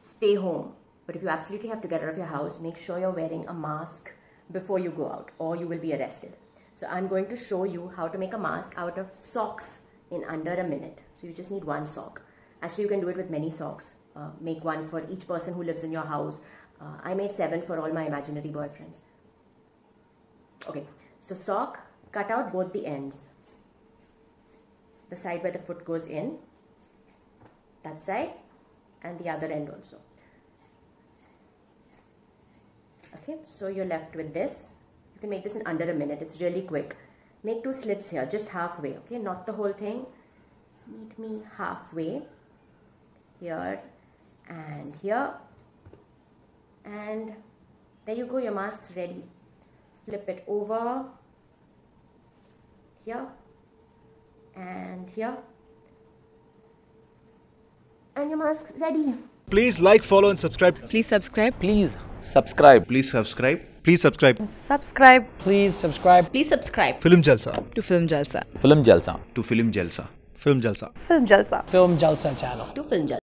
Stay home. But if you absolutely have to get out of your house, make sure you're wearing a mask before you go out or you will be arrested. So I'm going to show you how to make a mask out of socks in under a minute. So you just need one sock. Actually, you can do it with many socks. Make one for each person who lives in your house. I made 7 for all my imaginary boyfriends. Okay, so sock, cut out both the ends. The side where the foot goes in, that side, and the other end also. Okay, so you're left with this. You can make this in under a minute. It's really quick. Make 2 slits here, just halfway. Okay, not the whole thing. Meet me halfway. Here and here. And there you go. Your mask's ready. Flip it over. Here. And here. And your mask's ready. Please like, follow and subscribe. Please subscribe. Please. Subscribe. Please subscribe. Please subscribe. Subscribe. Please subscribe. Please subscribe. Film Jalsa. To Film Jalsa. Film Jalsa. To Film Jalsa. Film Jalsa. Film Jalsa. Film Jalsa channel. To Film Jalsa.